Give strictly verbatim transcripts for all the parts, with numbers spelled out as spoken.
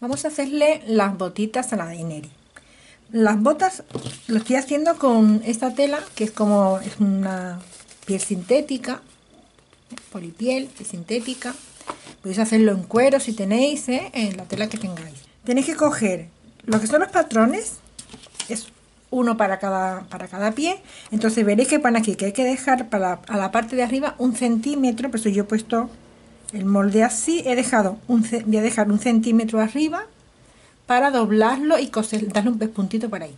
Vamos a hacerle las botitas a la Daenerys. Las botas lo estoy haciendo con esta tela, que es como es una piel sintética, ¿eh? Polipiel, piel sintética. Podéis hacerlo en cuero si tenéis, ¿eh? En la tela que tengáis. Tenéis que coger lo que son los patrones, es uno para cada, para cada pie. Entonces veréis que pone aquí que hay que dejar para a la parte de arriba un centímetro, por eso yo he puesto el molde así. He dejado un, voy a dejar un centímetro arriba para doblarlo y coser, darle un pespuntito para ahí.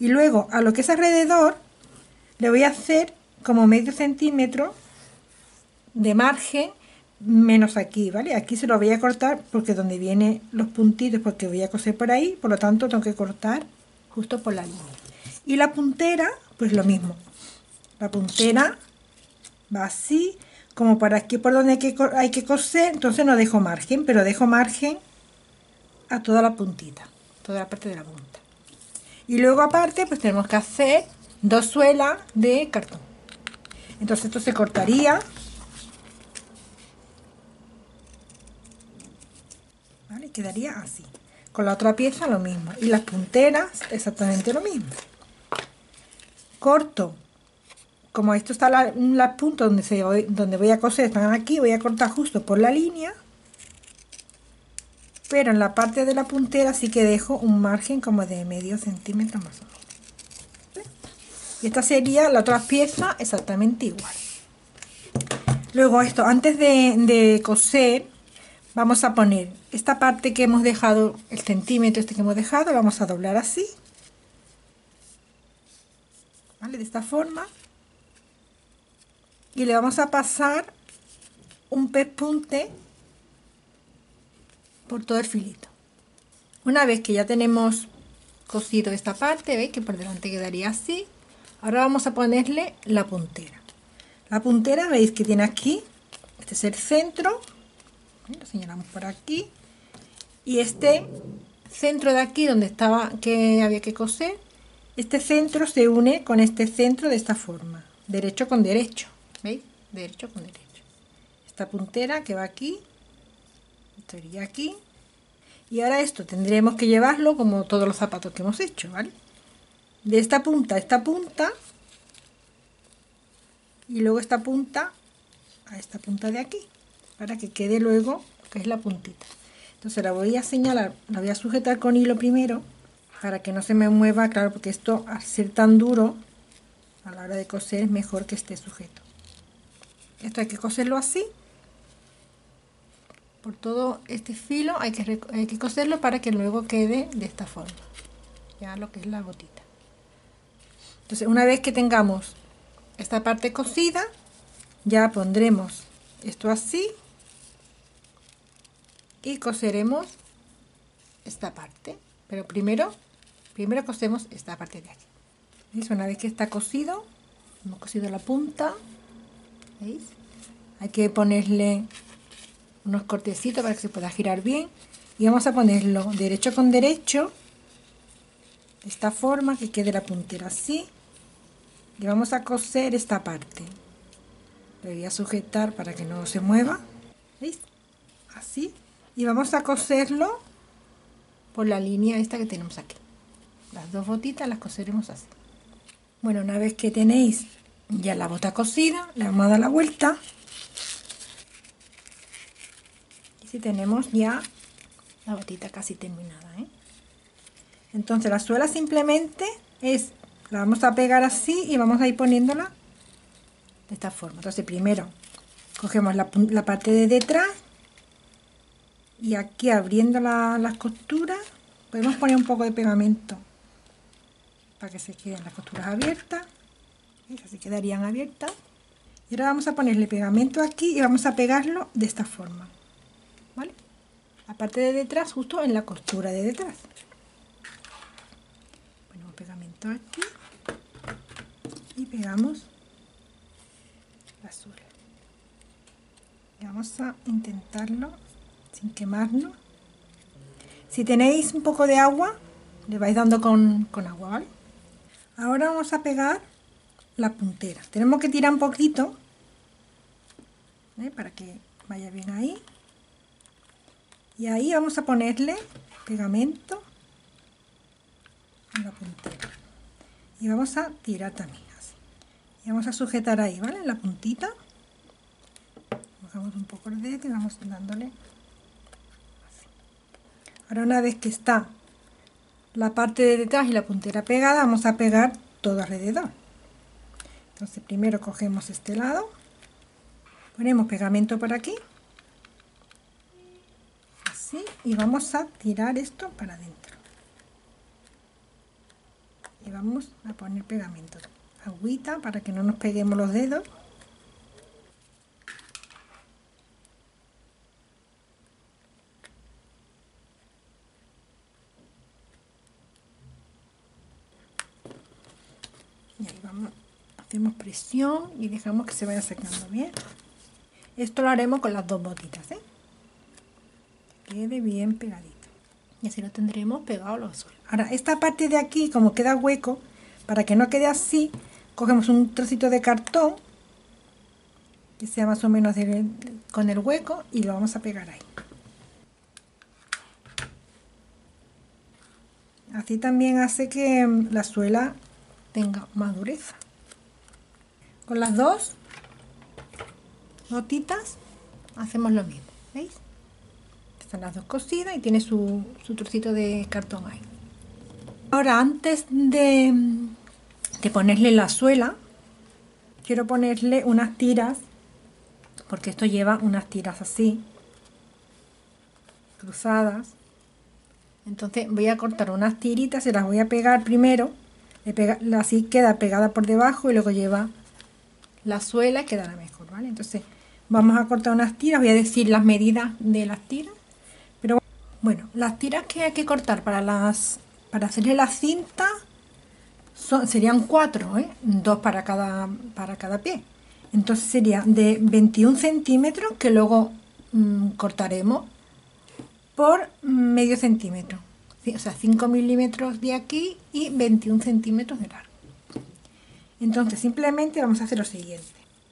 Y luego a lo que es alrededor le voy a hacer como medio centímetro de margen menos aquí, ¿vale? Aquí se lo voy a cortar porque donde vienen los puntitos, porque voy a coser por ahí, por lo tanto tengo que cortar justo por la línea. Y la puntera, pues lo mismo. La puntera va así, como para aquí por donde hay que, hay que coser, entonces no dejo margen, pero dejo margen a toda la puntita, toda la parte de la punta. Y luego aparte, pues tenemos que hacer dos suelas de cartón. Entonces esto se cortaría, ¿vale? Quedaría así. Con la otra pieza lo mismo. Y las punteras exactamente lo mismo. Corto. Como esto está la, la punta donde, se, donde voy a coser, están aquí, voy a cortar justo por la línea. Pero en la parte de la puntera sí que dejo un margen como de medio centímetro más o menos. ¿Vale? Y esta sería la otra pieza exactamente igual. Luego esto, antes de, de coser, vamos a poner esta parte que hemos dejado, el centímetro este que hemos dejado, lo vamos a doblar así. ¿Vale? De esta forma. Y le vamos a pasar un pespunte por todo el filito. Una vez que ya tenemos cosido esta parte, veis que por delante quedaría así. Ahora vamos a ponerle la puntera. La puntera, veis que tiene aquí, este es el centro, lo señalamos por aquí, y este centro de aquí donde estaba que había que coser, este centro se une con este centro de esta forma, derecho con derecho, veis, derecho con derecho. Esta puntera que va aquí, esto iría aquí, y ahora esto tendremos que llevarlo como todos los zapatos que hemos hecho, ¿vale? De esta punta a esta punta, y luego esta punta a esta punta de aquí, para que quede luego lo que es la puntita. Entonces la voy a señalar, la voy a sujetar con hilo primero, para que no se me mueva, claro, porque esto al ser tan duro, a la hora de coser es mejor que esté sujeto. Esto hay que coserlo así, por todo este filo hay que, hay que coserlo para que luego quede de esta forma, ya lo que es la gotita. Entonces una vez que tengamos esta parte cosida, ya pondremos esto así, y coseremos esta parte, pero primero primero cosemos esta parte de aquí. ¿Veis? Una vez que está cosido, hemos cosido la punta, ¿veis? Hay que ponerle unos cortecitos para que se pueda girar bien, y vamos a ponerlo derecho con derecho de esta forma, que quede la puntera así, y vamos a coser esta parte. Le voy a sujetar para que no se mueva, ¿veis? Así, y vamos a coserlo por la línea esta que tenemos aquí. Las dos botitas las coseremos así. Bueno, una vez que tenéis ya la bota cosida, le vamos a dar la vuelta, y si tenemos ya la botita casi terminada, ¿eh? Entonces la suela simplemente es, la vamos a pegar así y vamos a ir poniéndola de esta forma. Entonces primero cogemos la, la parte de detrás, y aquí abriendo la, las costuras podemos poner un poco de pegamento para que se queden las costuras abiertas. Esas se quedarían abiertas. Y ahora vamos a ponerle pegamento aquí y vamos a pegarlo de esta forma, ¿vale? La parte de detrás, justo en la costura de detrás, ponemos pegamento aquí y pegamos la suela. Y vamos a intentarlo sin quemarnos. Si tenéis un poco de agua, le vais dando con, con agua, ¿vale? Ahora vamos a pegar la puntera. Tenemos que tirar un poquito, ¿eh? Para que vaya bien ahí. y ahí vamos a ponerle pegamento en la puntita y vamos a tirar también así, y vamos a sujetar ahí, ¿vale? En la puntita bajamos un poco el dedo y vamos dándole así. Ahora, una vez que está la parte de detrás y la puntera pegada, vamos a pegar todo alrededor. Entonces primero cogemos este lado, ponemos pegamento por aquí, así, y vamos a tirar esto para adentro. Y vamos a poner pegamento, agüita para que no nos peguemos los dedos. Y ahí vamos, hacemos presión y dejamos que se vaya secando bien. Esto lo haremos con las dos botitas, ¿eh? Que quede bien pegadito. Y así lo tendremos pegado a los suelos. Ahora, esta parte de aquí, como queda hueco, para que no quede así, cogemos un trocito de cartón que sea más o menos de, con el hueco, y lo vamos a pegar ahí. Así también hace que la suela tenga más dureza. Con las dos gotitas hacemos lo mismo, ¿veis? Están las dos cosidas y tiene su, su trocito de cartón ahí. Ahora, antes de, de ponerle la suela, quiero ponerle unas tiras, porque esto lleva unas tiras así cruzadas. Entonces voy a cortar unas tiritas y las voy a pegar primero. Así queda pegada por debajo y luego lleva la suela y quedará mejor, ¿vale? Entonces vamos a cortar unas tiras, voy a decir las medidas de las tiras, pero bueno, las tiras que hay que cortar para las para hacerle la cinta son, serían cuatro, ¿eh? Dos para cada, para cada pie. Entonces sería de veintiún centímetros, que luego mmm, cortaremos por medio centímetro. O sea, cinco milímetros de aquí y veintiún centímetros de largo. Entonces simplemente vamos a hacer lo siguiente.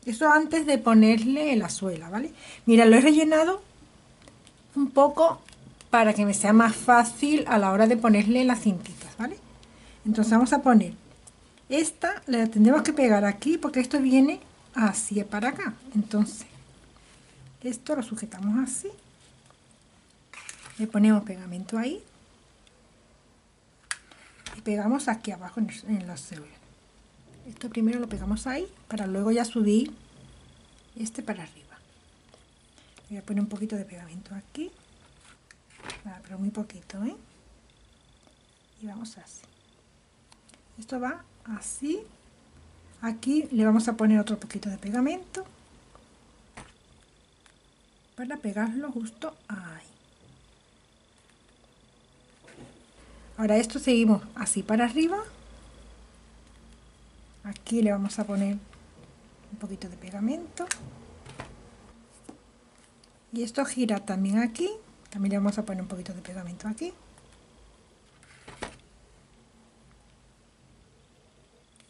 Eso antes de ponerle la suela, ¿vale? Mira, lo he rellenado un poco para que me sea más fácil a la hora de ponerle las cintitas, ¿vale? Entonces vamos a poner esta, la tendremos que pegar aquí porque esto viene así para acá. Entonces esto lo sujetamos así, le ponemos pegamento ahí y pegamos aquí abajo en, el, en la suela. Esto primero lo pegamos ahí para luego ya subir este para arriba. Voy a poner un poquito de pegamento aquí, ah, pero muy poquito, ¿eh? Y vamos así. Esto va así. Aquí le vamos a poner otro poquito de pegamento para pegarlo justo ahí. Ahora esto seguimos así para arriba. Aquí le vamos a poner un poquito de pegamento. Y esto gira también aquí. También le vamos a poner un poquito de pegamento aquí.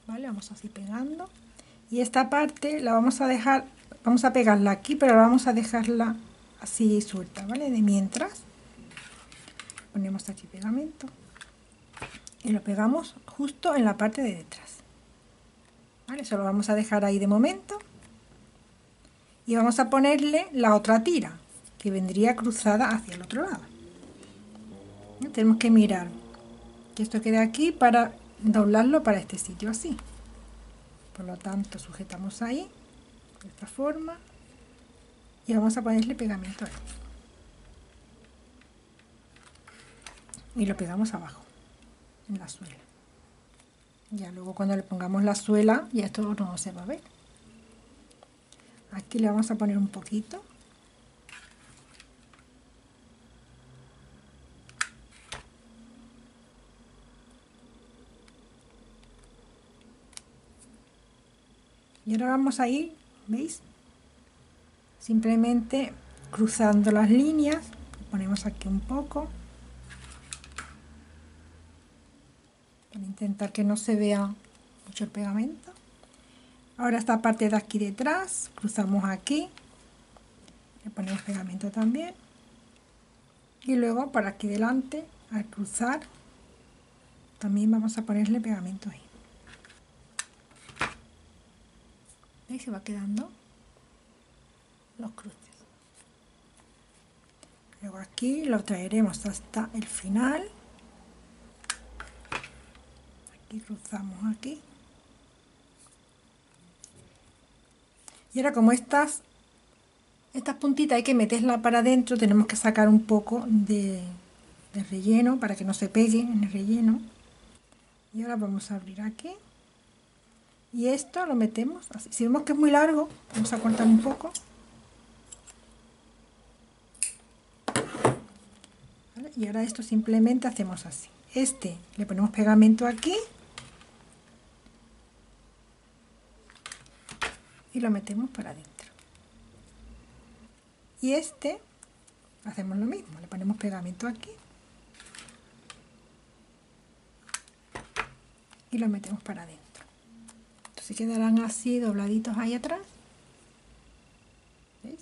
Vale, vamos así pegando. Y esta parte la vamos a dejar, vamos a pegarla aquí, pero ahora vamos a dejarla así suelta, ¿vale? De mientras. Ponemos aquí pegamento. Y lo pegamos justo en la parte de detrás, ¿vale? Eso lo vamos a dejar ahí de momento. Y vamos a ponerle la otra tira, que vendría cruzada hacia el otro lado. ¿Sí? Tenemos que mirar que esto quede aquí para doblarlo para este sitio así. Por lo tanto, sujetamos ahí, de esta forma. Y vamos a ponerle pegamento ahí. Y lo pegamos abajo, en la suela. Ya luego cuando le pongamos la suela, ya esto no se va a ver. Aquí le vamos a poner un poquito. Y ahora vamos a ir, ¿veis? Simplemente cruzando las líneas, ponemos aquí un poco. Intentar que no se vea mucho el pegamento. Ahora esta parte de aquí detrás, cruzamos aquí, le ponemos pegamento también. y luego para aquí delante al cruzar también vamos a ponerle pegamento ahí. ¿Veis? Se va quedando los cruces. Luego aquí lo traeremos hasta el final, aquí cruzamos aquí. Y ahora como estas estas puntitas hay que meterla para adentro, tenemos que sacar un poco de, de relleno para que no se peguen en el relleno. Y ahora vamos a abrir aquí y esto lo metemos así. Si vemos que es muy largo vamos a cortar un poco, ¿vale? Y ahora esto simplemente hacemos así, este le ponemos pegamento aquí y lo metemos para adentro, y este hacemos lo mismo, le ponemos pegamento aquí y lo metemos para adentro. Entonces quedarán así dobladitos ahí atrás. ¿Veis?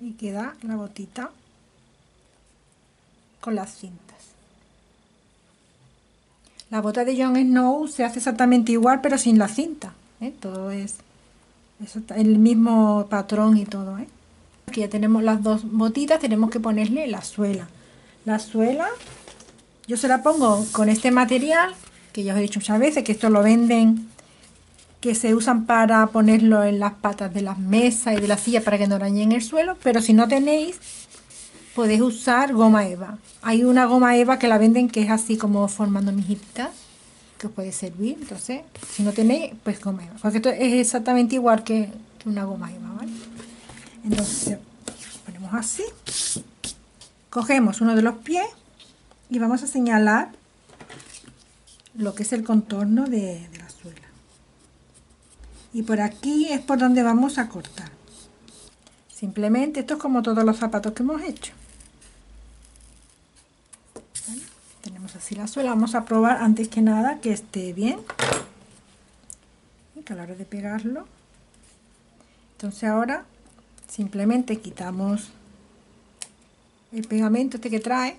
Y queda la gotita con las cintas. La bota de John Snow se hace exactamente igual pero sin la cinta, ¿eh? Todo es Eso está, el mismo patrón y todo, ¿eh? Aquí ya tenemos las dos botitas, tenemos que ponerle la suela. La suela yo se la pongo con este material que ya os he dicho muchas veces, que esto lo venden, que se usan para ponerlo en las patas de las mesas y de la silla para que no arañen el suelo, pero si no tenéis podéis usar goma eva. Hay una goma eva que la venden que es así como formando mijitas, que os puede servir. Entonces si no tenéis, pues goma eva, porque esto es exactamente igual que una goma eva, ¿vale? Entonces ponemos así, cogemos uno de los pies y vamos a señalar lo que es el contorno de, de la suela, y por aquí es por donde vamos a cortar. Simplemente esto es como todos los zapatos que hemos hecho, ¿vale? Tenemos así la suela, vamos a probar antes que nada que esté bien, y que a la hora de pegarlo. Entonces ahora simplemente quitamos el pegamento este que trae.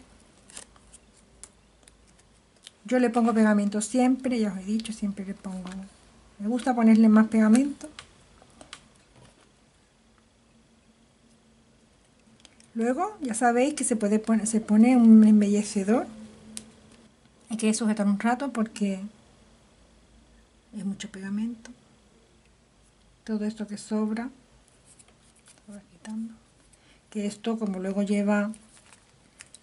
Yo le pongo pegamento siempre, ya os he dicho, siempre le pongo, me gusta ponerle más pegamento. Luego ya sabéis que se puede poner, se pone un embellecedor. Hay que sujetar un rato porque es mucho pegamento. Todo esto que sobra lo voy quitando. Que esto, como luego lleva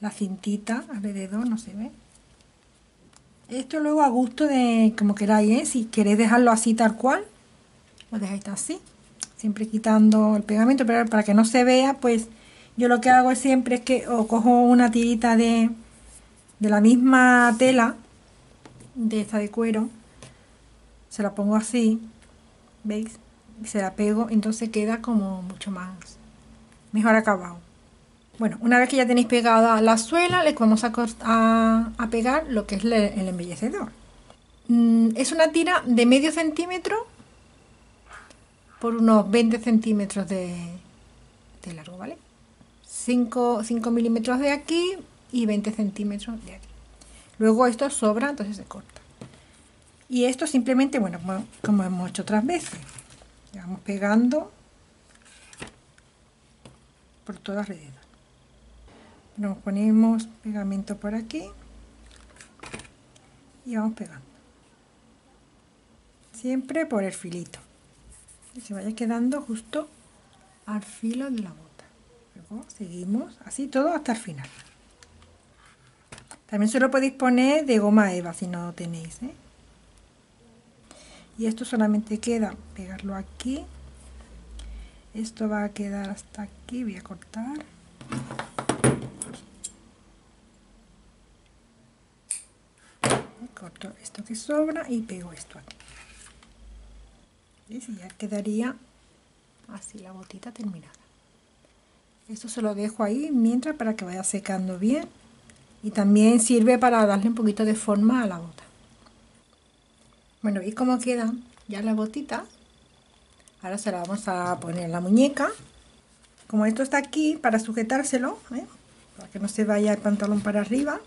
la cintita alrededor, no se ve. Esto luego a gusto de como queráis, ¿eh? Si queréis dejarlo así tal cual, lo dejáis así. Siempre quitando el pegamento, pero para que no se vea, pues yo lo que hago siempre es que o cojo una tirita de... de la misma tela, de esta de cuero, se la pongo así, ¿veis? Y se la pego, entonces queda como mucho más mejor acabado. Bueno, una vez que ya tenéis pegada la suela, les vamos a, a, a pegar lo que es el, el embellecedor. Mm, es una tira de medio centímetro por unos veinte centímetros de, de largo, ¿vale? cinco, cinco milímetros de aquí y veinte centímetros de aquí. Luego esto sobra, entonces se corta. Y esto simplemente, bueno, como, como hemos hecho otras veces, le vamos pegando por todo alrededor. Nos ponemos pegamento por aquí y vamos pegando siempre por el filito, que se vaya quedando justo al filo de la bota. Luego seguimos así todo hasta el final. También se lo podéis poner de goma eva si no lo tenéis, ¿eh? Y esto solamente queda pegarlo aquí. Esto va a quedar hasta aquí. Voy a cortar. Corto esto que sobra y pego esto aquí. ¿Veis? Y ya quedaría así la botita terminada. Esto se lo dejo ahí mientras para que vaya secando bien. Y también sirve para darle un poquito de forma a la bota. Bueno, ¿veis cómo quedan ya las botitas? Ahora se la vamos a poner en la muñeca. Como esto está aquí, para sujetárselo, ¿eh? para que no se vaya el pantalón para arriba.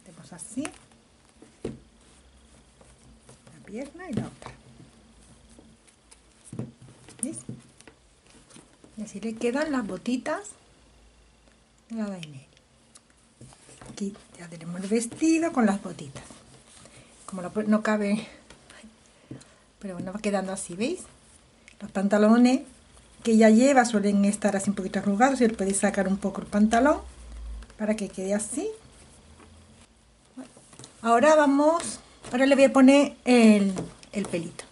Hacemos así, la pierna y la otra. ¿Ves? Y así le quedan las botitas de la Daenerys. Aquí ya tenemos el vestido con las botitas. Como no, no cabe, pero bueno, va quedando así, ¿veis? Los pantalones que ella lleva suelen estar así un poquito arrugados, y le podéis sacar un poco el pantalón para que quede así. Ahora vamos, ahora le voy a poner el, el pelito.